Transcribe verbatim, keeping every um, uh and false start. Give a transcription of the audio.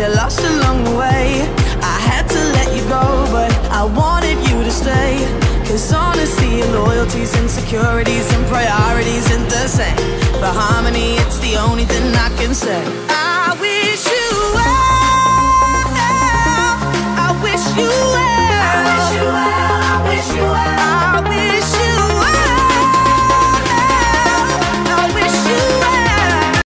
get lost along the way. I had to let you go, but I wanted you to stay. Cause honesty and loyalties and securities and priorities ain't the same. For harmony, it's the only thing I can say.